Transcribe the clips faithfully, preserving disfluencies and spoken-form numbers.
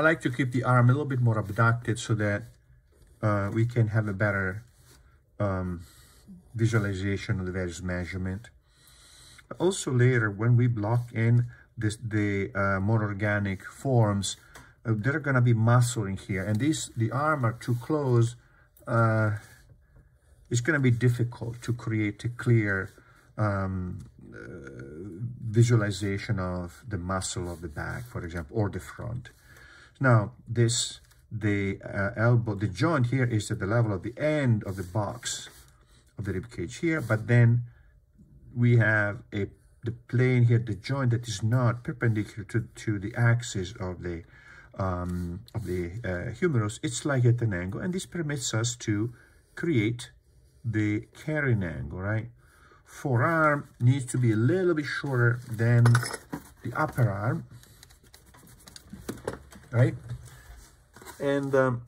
I like to keep the arm a little bit more abducted so that uh, we can have a better um, visualization of the various measurement. Also later, when we block in this, the uh, more organic forms, uh, there are going to be muscle in here. And these, the arm are too close. Uh, it's going to be difficult to create a clear um, uh, visualization of the muscle of the back, for example, or the front. Now, this, the uh, elbow, the joint here is at the level of the end of the box of the rib cage here, but then we have a the plane here, the joint that is not perpendicular to, to the axis of the um, of the uh, humerus. It's like at an angle, and this permits us to create the carrying angle, right? Forearm needs to be a little bit shorter than the upper arm, right? And um,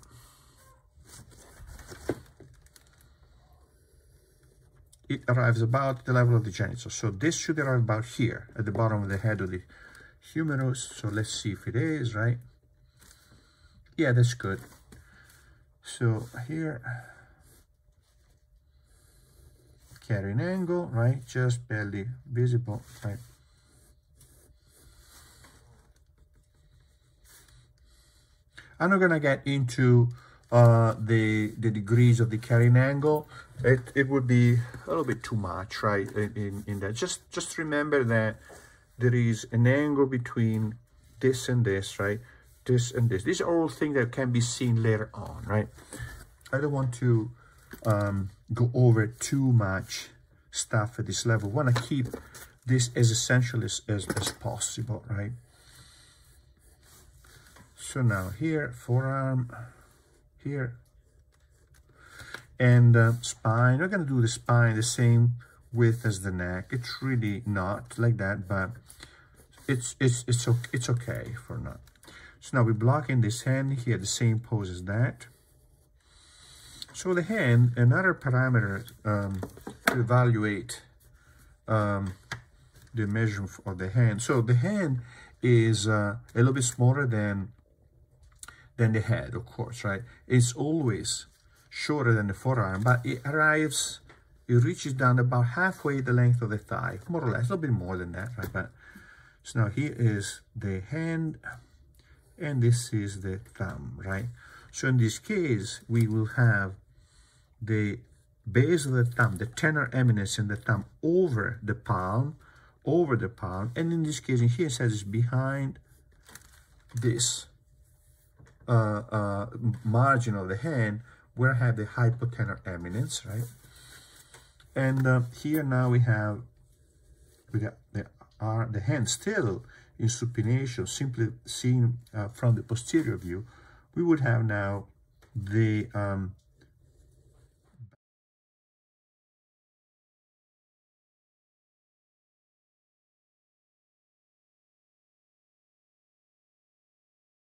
it arrives about the level of the genitals. So this should arrive about here, at the bottom of the head of the humerus. So let's see if it is, right? Yeah, that's good. So here, carrying angle, right? Just barely visible, right? I'm not gonna get into uh, the the degrees of the carrying angle. It it would be a little bit too much, right? In in that, just just remember that there is an angle between this and this, right? This and this. These are all things that can be seen later on, right? I don't want to um, go over too much stuff at this level. I want to keep this as essential as, as as possible, right? So now here, forearm, here, and uh, spine. We're going to do the spine the same width as the neck. It's really not like that, but it's it's it's okay, it's okay for now. So now we're blocking this hand here, the same pose as that. So the hand, another parameter um, to evaluate um, the measurement of the hand. So the hand is uh, a little bit smaller than than the head, of course, right? It's always shorter than the forearm, but it arrives, it reaches down about halfway the length of the thigh, more or less, a little bit more than that, right? But so now here is the hand, and this is the thumb, right? So in this case, we will have the base of the thumb, the tenor eminence in the thumb over the palm, over the palm, and in this case, in here it says it's behind this uh, uh, margin of the hand, where I have the hypotenor eminence, right? And uh, here now we have we got the uh, the hand still in supination, simply seen uh, from the posterior view. We would have now the um,